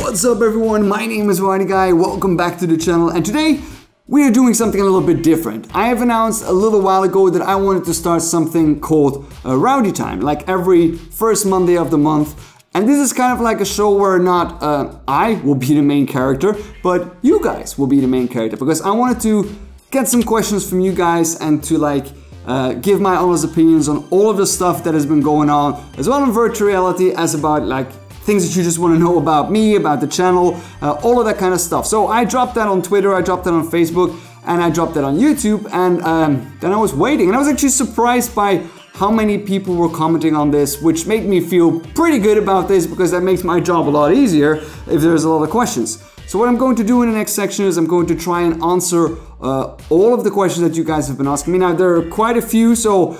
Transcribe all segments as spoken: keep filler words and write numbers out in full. What's up everyone, my name is Rowdy Guy, welcome back to the channel, and today we are doing something a little bit different. I have announced a little while ago that I wanted to start something called uh, Rowdy Time, like every first Monday of the month. And this is kind of like a show where not uh, I will be the main character, but you guys will be the main character, because I wanted to get some questions from you guys and to like uh, give my honest opinions on all of the stuff that has been going on, as well in virtual reality, as about like things that you just want to know about me, about the channel, uh, all of that kind of stuff. So I dropped that on Twitter, I dropped that on Facebook, and I dropped that on YouTube, and um, then I was waiting, and I was actually surprised by how many people were commenting on this, which made me feel pretty good about this, because that makes my job a lot easier if there's a lot of questions. So what I'm going to do in the next section is I'm going to try and answer uh, all of the questions that you guys have been asking me. Now, there are quite a few, so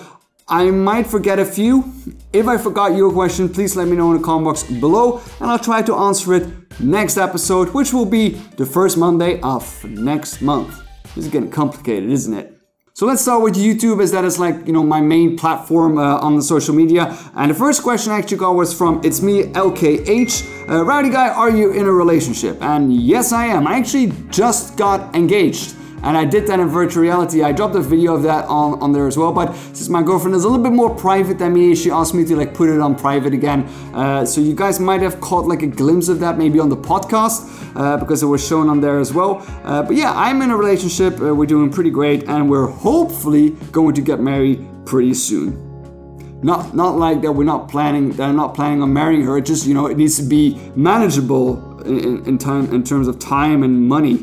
I might forget a few. If I forgot your question, please let me know in the comment box below, and I'll try to answer it next episode, which will be the first Monday of next month. This is getting complicated, isn't it? So let's start with YouTube, as that is like, you know, my main platform uh, on the social media. And the first question I actually got was from it's me L K H. Uh, Rowdy Guy, are you in a relationship? And yes, I am. I actually just got engaged. And I did that in virtual reality. I dropped a video of that on, on there as well. But since my girlfriend is a little bit more private than me, she asked me to like put it on private again. Uh, so you guys might have caught like a glimpse of that maybe on the podcast uh, because it was shown on there as well. Uh, but yeah, I'm in a relationship. Uh, we're doing pretty great, and we're hopefully going to get married pretty soon. Not not like that. We're not planning. That I'm not planning on marrying her. It's just, you know, it needs to be manageable in, in time in terms of time and money,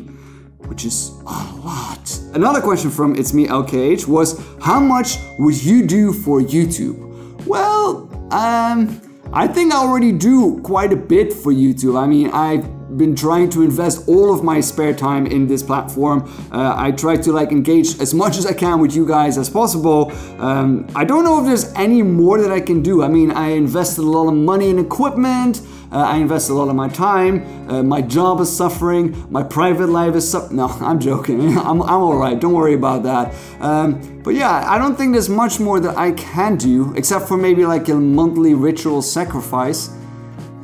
which is a lot. Another question from it's me L K H was, how much would you do for YouTube? Well, um, I think I already do quite a bit for YouTube. I mean, I've been trying to invest all of my spare time in this platform. Uh, I try to like engage as much as I can with you guys as possible. Um, I don't know if there's any more that I can do. I mean, I invested a lot of money in equipment. Uh, I invest a lot of my time. Uh, my job is suffering. My private life is suffering. No, I'm joking. I'm, I'm all right. Don't worry about that. Um, but yeah, I don't think there's much more that I can do, except for maybe like a monthly ritual sacrifice.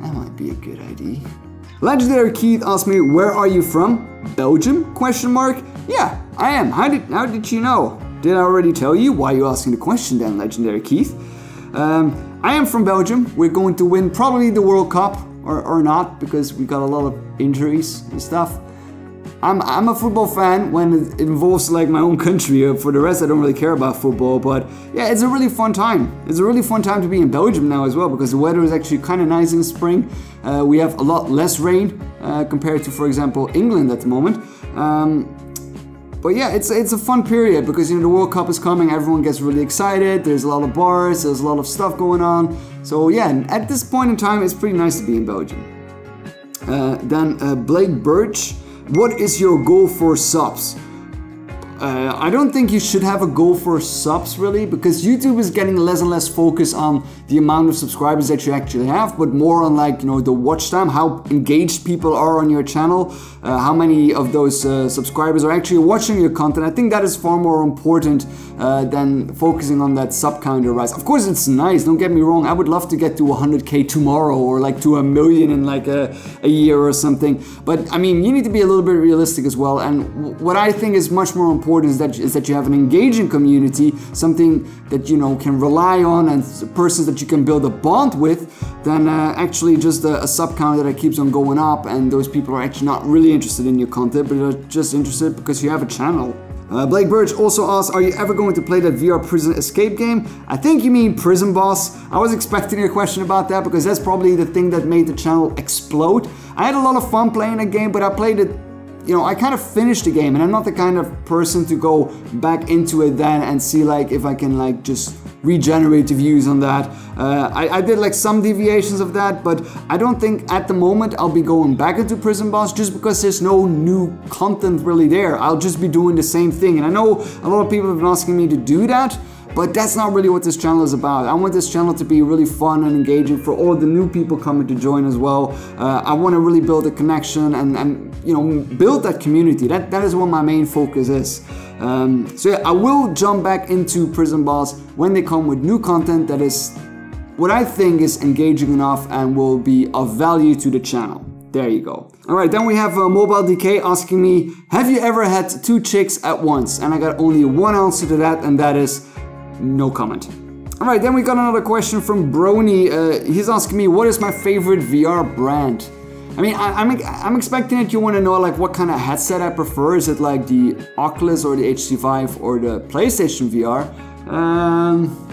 That might be a good idea. Legendary Keith asked me, where are you from? Belgium? Question mark. Yeah, I am. How did, how did you know? Did I already tell you? Why are you asking the question then, Legendary Keith? Um, I am from Belgium. We're going to win probably the World Cup, or, or not, because we got a lot of injuries and stuff. I'm, I'm a football fan when it involves like my own country. For the rest, I don't really care about football, but yeah, it's a really fun time. It's a really fun time to be in Belgium now as well, because the weather is actually kind of nice in the spring. Uh, we have a lot less rain uh, compared to, for example, England at the moment. Um, but yeah, it's, it's a fun period, because you know the World Cup is coming, everyone gets really excited, there's a lot of bars, there's a lot of stuff going on. So yeah, at this point in time, it's pretty nice to be in Belgium. Uh, then uh, Blake Birch. What is your goal for subs? Uh, I don't think you should have a goal for subs really, because YouTube is getting less and less focus on the amount of subscribers that you actually have, but more on like, you know, the watch time, how engaged people are on your channel, uh, how many of those uh, subscribers are actually watching your content. I think that is far more important uh, than focusing on that sub counter rise. Of course it's nice, don't get me wrong, I would love to get to one hundred K tomorrow, or like to a million in like a, a year or something, but I mean, you need to be a little bit realistic as well, and w what I think is much more important Is that, is that you have an engaging community, something that you know can rely on, and persons that you can build a bond with, than uh, actually just a, a sub count that keeps on going up, and those people are actually not really interested in your content, but they're just interested because you have a channel. Uh, Blake Birch also asked, are you ever going to play that V R prison escape game? I think you mean Prison Boss. I was expecting a question about that, because that's probably the thing that made the channel explode. I had a lot of fun playing that game, but I played it, you know, I kind of finished the game, and I'm not the kind of person to go back into it then and see like if I can like just regenerate the views on that. Uh, I, I did like some deviations of that, but I don't think at the moment I'll be going back into Prison Boss, just because there's no new content really there. I'll just be doing the same thing, and I know a lot of people have been asking me to do that, but that's not really what this channel is about. I want this channel to be really fun and engaging for all the new people coming to join as well. Uh, I want to really build a connection and, and you know, build that community. That, that is what my main focus is. Um, so yeah, I will jump back into Prison Boss when they come with new content that is what I think is engaging enough and will be of value to the channel. There you go. All right, then we have uh, Mobile D K asking me, have you ever had two chicks at once? And I got only one answer to that, and that is no comment. All right, then we got another question from Brony. Uh, he's asking me, what is my favorite V R brand? I mean, I, I'm, I'm expecting that you want to know like what kind of headset I prefer. Is it like the Oculus or the H T C Vive or the PlayStation V R? Um...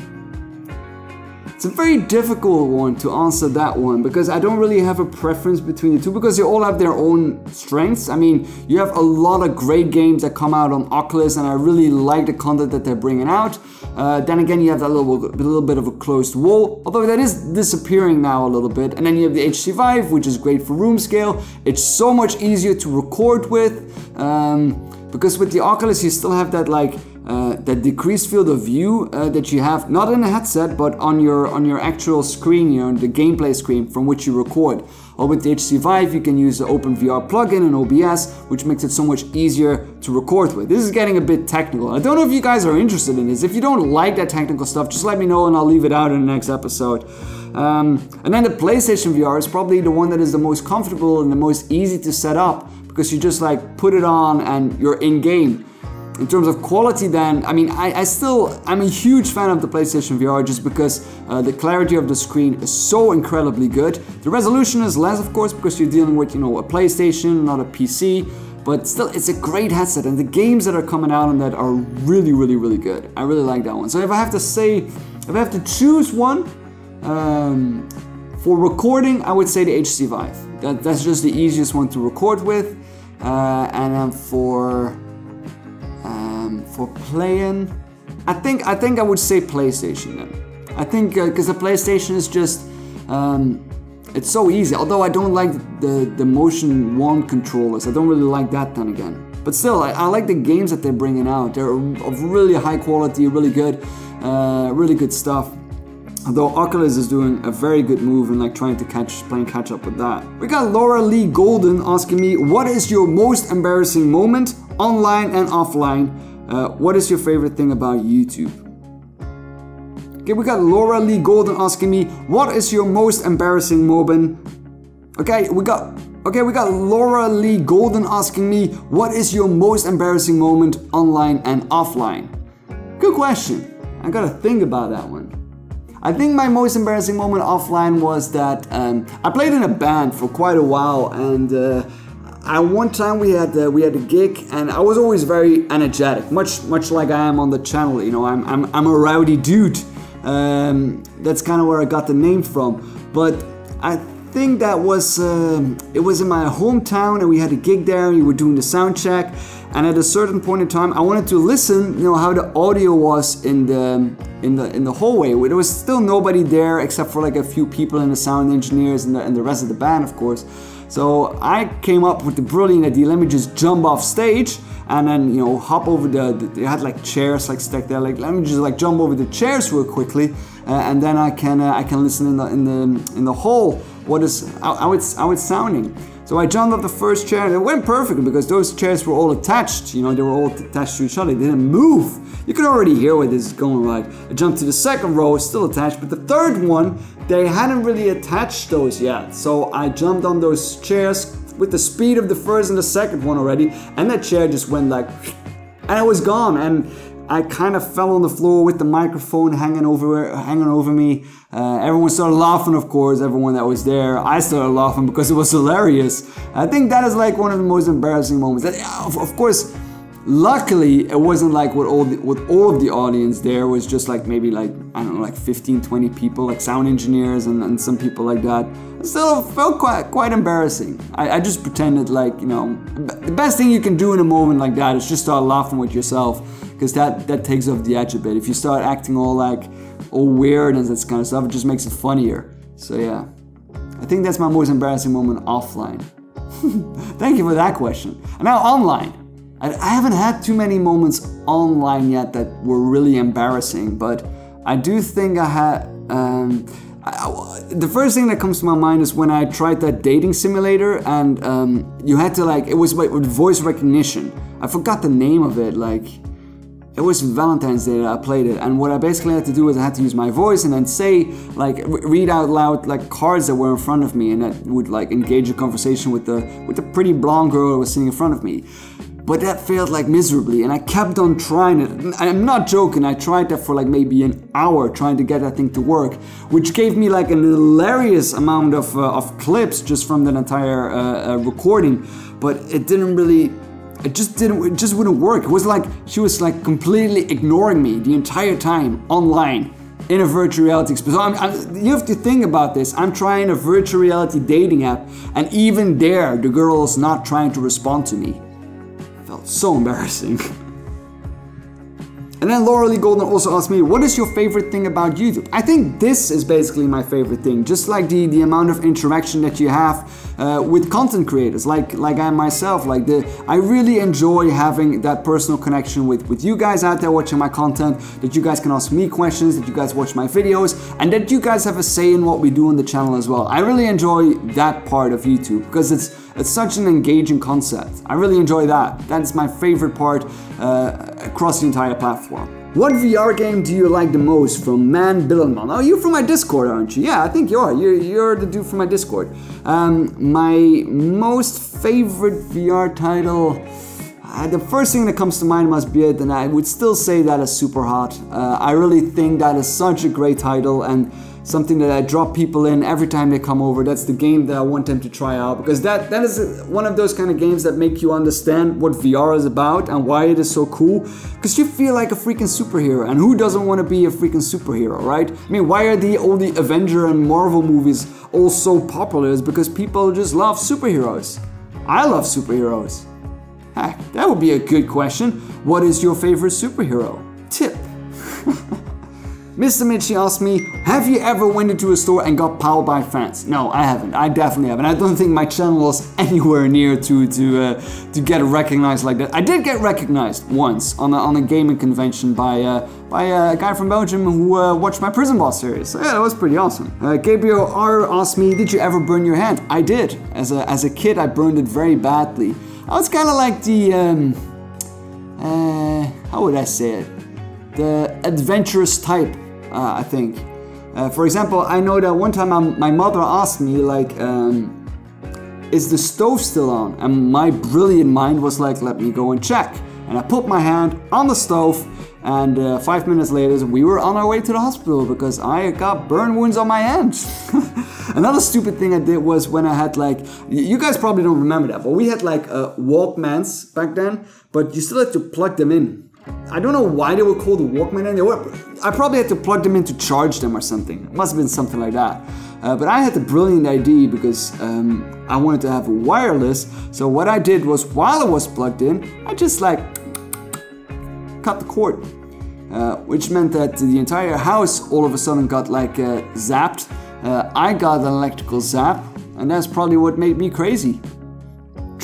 It's a very difficult one to answer that one because I don't really have a preference between the two because they all have their own strengths. I mean, you have a lot of great games that come out on Oculus and I really like the content that they're bringing out. Uh, then again, you have that little, little bit of a closed wall, although that is disappearing now a little bit. And then you have the H T C Vive, which is great for room scale. It's so much easier to record with um, because with the Oculus, you still have that like Uh, that decreased field of view uh, that you have, not in a headset, but on your on your actual screen, you know, the gameplay screen from which you record. Or with the H T C Vive, you can use the OpenVR plugin and O B S, which makes it so much easier to record with. This is getting a bit technical. I don't know if you guys are interested in this. If you don't like that technical stuff, just let me know and I'll leave it out in the next episode. Um, and then the PlayStation V R is probably the one that is the most comfortable and the most easy to set up because you just like put it on and you're in game. In terms of quality then, I mean, I, I still, I'm a huge fan of the PlayStation V R just because uh, the clarity of the screen is so incredibly good. The resolution is less, of course, because you're dealing with, you know, a PlayStation, not a P C, but still, it's a great headset and the games that are coming out on that are really, really, really good. I really like that one. So if I have to say, if I have to choose one, um, for recording, I would say the H T C Vive. That, that's just the easiest one to record with. Uh, and then for... For playing, I think I think I would say PlayStation then. I think because uh, the PlayStation is just um, it's so easy. Although I don't like the the motion wand controllers, I don't really like that then again. But still, I, I like the games that they're bringing out. They're of really high quality, really good, uh, really good stuff. Although Oculus is doing a very good move and like trying to catch, playing catch up with that. We got Laura Lee Golden asking me, what is your most embarrassing moment online and offline? Uh, what is your favorite thing about YouTube? Okay, we got Laura Lee Golden asking me, what is your most embarrassing moment? Okay, we got okay, we got Laura Lee Golden asking me, what is your most embarrassing moment online and offline? Good question. I gotta think about that one. I think my most embarrassing moment offline was that um, I played in a band for quite a while and uh, I, one time we had uh, we had a gig and I was always very energetic, much much like I am on the channel. You know, I'm I'm, I'm a rowdy dude. Um, that's kind of where I got the name from. But I think that was um, it was in my hometown and we had a gig there. And we were doing the sound check, and at a certain point in time, I wanted to listen, you know, how the audio was in the in the in the hallway. There was still nobody there except for like a few people and the sound engineers and the, and the rest of the band, of course. So I came up with the brilliant idea, let me just jump off stage and then, you know, hop over the, the they had like chairs like stacked there, like let me just like jump over the chairs real quickly uh, and then I can uh, I can listen in the in the in the hall what is how it's how it's sounding. So I jumped off the first chair and it went perfectly because those chairs were all attached, you know, they were all attached to each other, they didn't move. You could already hear where this is going, right? I jumped to the second row, still attached, but the third one, they hadn't really attached those yet. So I jumped on those chairs with the speed of the first and the second one already, and that chair just went like, and it was gone. And I kind of fell on the floor with the microphone hanging over, hanging over me. Uh, everyone started laughing, of course, everyone that was there. I started laughing because it was hilarious. I think that is like one of the most embarrassing moments. Of, of course, luckily, it wasn't like with all, the, with all of the audience there. It was just like maybe like, I don't know, like fifteen, twenty people, like sound engineers and, and some people like that. Still felt quite, quite embarrassing. I, I just pretended like, you know, the best thing you can do in a moment like that is just start laughing with yourself because that, that takes off the edge a bit. If you start acting all like, all weird and that kind of stuff, it just makes it funnier. So yeah, I think that's my most embarrassing moment offline. Thank you for that question. And now online. I haven't had too many moments online yet that were really embarrassing, but I do think I had... Um, I, the first thing that comes to my mind is when I tried that dating simulator and um, you had to like... It was with voice recognition. I forgot the name of it, like... it was Valentine's Day that I played it, and what I basically had to do was I had to use my voice and then say, like, read out loud, like, cards that were in front of me, and that would, like, engage a conversation with the, with the pretty blonde girl that was sitting in front of me. But that failed, like, miserably, and I kept on trying it. I'm not joking, I tried that for like maybe an hour trying to get that thing to work, which gave me like an hilarious amount of, uh, of clips just from that entire uh, uh, recording, but it didn't really, it just didn't, it just wouldn't work. It was like, she was like completely ignoring me the entire time online in a virtual reality experience. So I'm, I'm, you have to think about this. I'm trying a virtual reality dating app, and even there, the girl is not trying to respond to me. Felt so embarrassing. And then Laura Lee Golden also asked me, what is your favorite thing about YouTube? I think this is basically my favorite thing, just like the, the amount of interaction that you have uh, with content creators, like like I myself, like the I really enjoy having that personal connection with, with you guys out there watching my content, that you guys can ask me questions, that you guys watch my videos, and that you guys have a say in what we do on the channel as well. I really enjoy that part of YouTube because it's It's such an engaging concept. I really enjoy that. That's my favorite part uh, across the entire platform. What V R game do you like the most from Man Billenman? Oh, you're from my Discord, aren't you? Yeah, I think you are. You're, you're the dude from my Discord. Um, my most favorite V R title... Uh, the first thing that comes to mind must be it, and I would still say that is Superhot. Uh, I really think that is such a great title, and something that I drop people in every time they come over. That's the game that I want them to try out, because that, that is one of those kind of games that make you understand what V R is about and why it is so cool, because you feel like a freaking superhero, and who doesn't want to be a freaking superhero, right? I mean, why are the, all the Avenger and Marvel movies all so popular? It's because people just love superheroes. I love superheroes. Heck, that would be a good question. What is your favorite superhero? Tip. Mister Mitchie asked me, have you ever went into a store and got pummeled by fans? No, I haven't. I definitely haven't. I don't think my channel is anywhere near to to uh, to get recognized like that. I did get recognized once on a, on a gaming convention by uh, by a guy from Belgium who uh, watched my Prison Boss series. So yeah, that was pretty awesome. Uh, Gabriel R asked me, did you ever burn your hand? I did. As a as a kid, I burned it very badly. I was kind of like the um, uh, how would I say it? The adventurous type. Uh, I think. Uh, for example, I know that one time I'm, my mother asked me, like, um, is the stove still on? And my brilliant mind was like, let me go and check. And I put my hand on the stove, and uh, five minutes later we were on our way to the hospital because I got burn wounds on my hands. Another stupid thing I did was when I had like, you guys probably don't remember that, but we had like uh, Walkmans back then, but you still had to plug them in. I don't know why they were called the Walkman, and they were, I probably had to plug them in to charge them or something. It must have been something like that. Uh, but I had the brilliant idea, because um, I wanted to have a wireless, so what I did was, while it was plugged in, I just like cut the cord. Uh, which meant that the entire house all of a sudden got like uh, zapped. Uh, I got an electrical zap, and that's probably what made me crazy.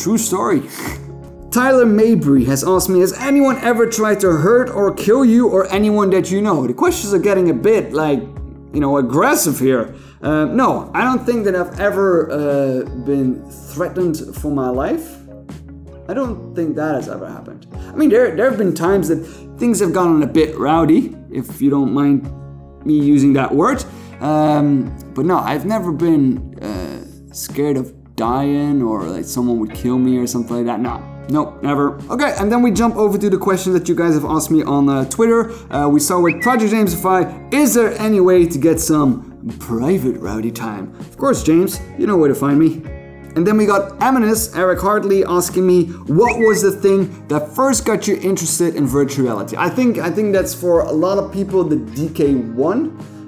True story. Tyler Mabry has asked me, has anyone ever tried to hurt or kill you or anyone that you know? The questions are getting a bit, like, you know, aggressive here. Uh, no, I don't think that I've ever uh, been threatened for my life. I don't think that has ever happened. I mean, there, there have been times that things have gotten a bit rowdy, if you don't mind me using that word. Um, but no, I've never been uh, scared of dying or like someone would kill me or something like that. No. Nope, never. Okay, and then we jump over to the question that you guys have asked me on uh, Twitter. Uh, we saw with Project James, is there any way to get some private rowdy time? Of course, James, you know where to find me. And then we got Aminus, Eric Hartley, asking me, what was the thing that first got you interested in virtual reality? I think, I think that's for a lot of people the D K one.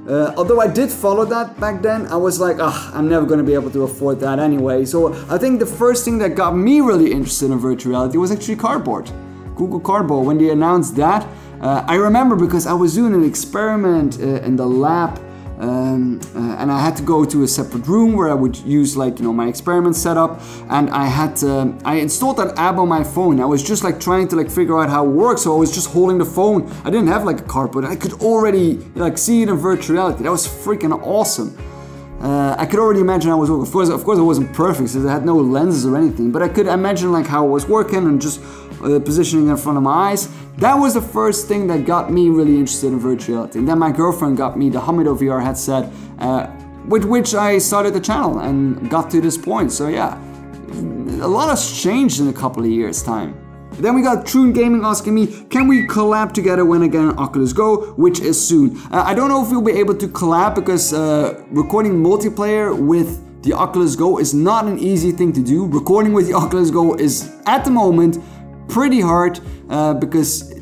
Uh, although I did follow that back then, I was like, ah, I'm never going to be able to afford that anyway. So I think the first thing that got me really interested in virtual reality was actually Cardboard. Google Cardboard, when they announced that, uh, I remember because I was doing an experiment uh, in the lab, um, uh, and I had to go to a separate room where I would use, like, you know, my experiment setup, and I had um, I installed that app on my phone. I was just like trying to like figure out how it works, so I was just holding the phone. I didn't have like a cardboard. I could already like see it in virtual reality. That was freaking awesome. Uh, I could already imagine how it was working. Of course, of course, it wasn't perfect since I had no lenses or anything, but I could imagine like how it was working and just uh, positioning in front of my eyes. That was the first thing that got me really interested in virtual reality. And then my girlfriend got me the Humido V R headset, uh, with which I started the channel and got to this point. So yeah, a lot has changed in a couple of years' time. Then we got Troon Gaming asking me, can we collab together when I get an Oculus Go, which is soon. Uh, I don't know if we'll be able to collab because uh, recording multiplayer with the Oculus Go is not an easy thing to do. Recording with the Oculus Go is, at the moment, pretty hard uh, because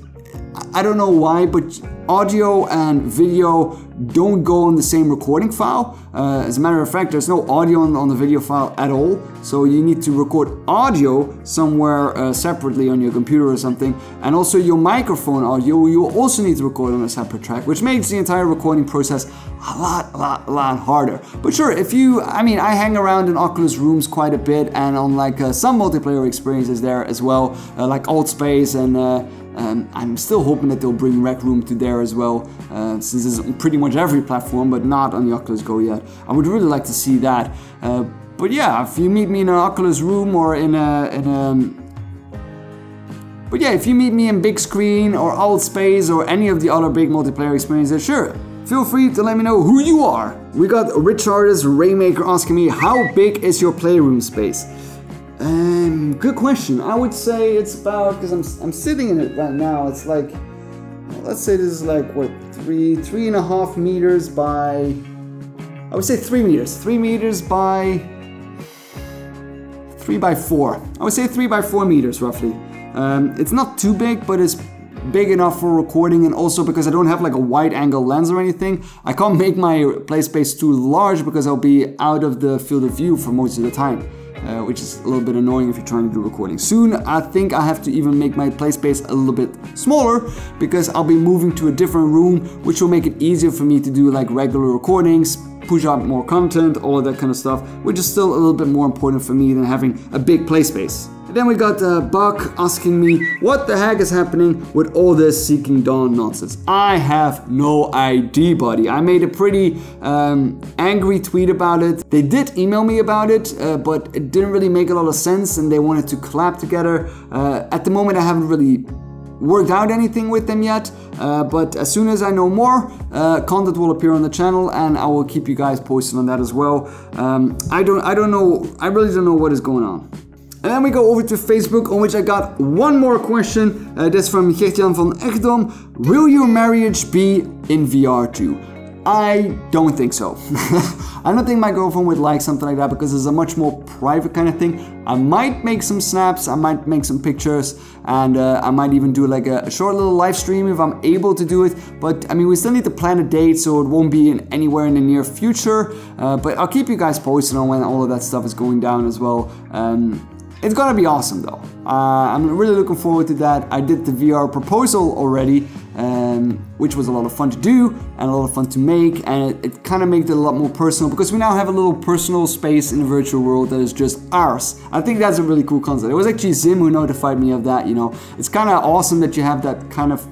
I don't know why, but audio and video don't go on the same recording file. Uh, as a matter of fact, there's no audio on, on the video file at all, so you need to record audio somewhere uh, separately on your computer or something, and also your microphone audio you also need to record on a separate track, which makes the entire recording process a lot, a lot, a lot harder. But sure, if you, I mean, I hang around in Oculus rooms quite a bit, and on like uh, some multiplayer experiences there as well, uh, like Altspace, and uh, um, I'm still hoping that they'll bring Rec Room to there as well, uh, since it's pretty much every platform, but not on the Oculus Go yet. I would really like to see that. Uh, but yeah, if you meet me in an Oculus room or in a, in a, but yeah, if you meet me in big screen or Altspace or any of the other big multiplayer experiences, sure, feel free to let me know who you are. We got Richardis Raymaker asking me, how big is your playroom space? Um, good question. I would say it's about, because I'm I'm sitting in it right now. It's like, let's say this is like what, three three and a half meters by, I would say three meters three meters by three by four I would say three by four meters roughly. Um, it's not too big, but it's big enough for recording, and also because I don't have like a wide angle lens or anything, I can't make my play space too large because I'll be out of the field of view for most of the time. Uh, which is a little bit annoying if you're trying to do recording. Soon, I think I have to even make my play space a little bit smaller because I'll be moving to a different room, which will make it easier for me to do like regular recordings, push out more content, all of that kind of stuff, which is still a little bit more important for me than having a big play space. And then we got uh, Buck asking me, what the heck is happening with all this Seeking Dawn nonsense? I have no idea, buddy. I made a pretty um, angry tweet about it. They did email me about it, uh, but it didn't really make a lot of sense, and they wanted to collab together. Uh, at the moment, I haven't really worked out anything with them yet, uh, but as soon as I know more, uh, content will appear on the channel, and I will keep you guys posted on that as well. Um, I don't, I don't know, I really don't know what is going on. And then we go over to Facebook, on which I got one more question. Uh, that's from Christian van Egdom. Will your marriage be in V R too? I don't think so. I don't think my girlfriend would like something like that because it's a much more private kind of thing. I might make some snaps, I might make some pictures, and uh, I might even do like a, a short little live stream if I'm able to do it. But I mean, we still need to plan a date, so it won't be in anywhere in the near future. Uh, but I'll keep you guys posted on when all of that stuff is going down as well. Um, It's gonna be awesome though. Uh, I'm really looking forward to that. I did the V R proposal already, um, which was a lot of fun to do and a lot of fun to make, and it, it kind of made it a lot more personal because we now have a little personal space in the virtual world that is just ours. I think that's a really cool concept. It was actually Zim who notified me of that, you know. It's kind of awesome that you have that kind of,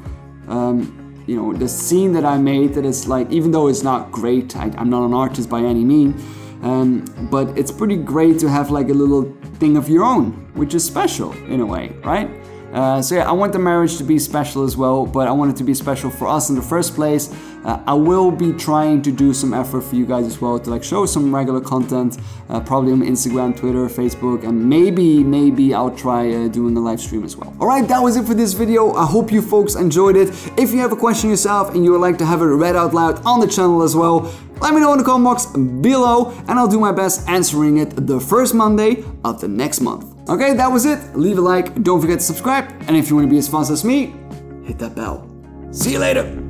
um, you know, the scene that I made that is like, even though it's not great, I, I'm not an artist by any means, um, but it's pretty great to have like a little thing of your own, which is special in a way, right? Uh, so yeah, I want the marriage to be special as well, but I want it to be special for us in the first place. Uh, I will be trying to do some effort for you guys as well to like show some regular content, uh, probably on Instagram, Twitter, Facebook, and maybe, maybe I'll try uh, doing a live stream as well. All right, that was it for this video. I hope you folks enjoyed it. If you have a question yourself and you would like to have it read out loud on the channel as well, let me know in the comment box below, and I'll do my best answering it the first Monday of the next month. Okay, that was it. Leave a like, don't forget to subscribe, and if you want to be as fast as me, hit that bell. See you later!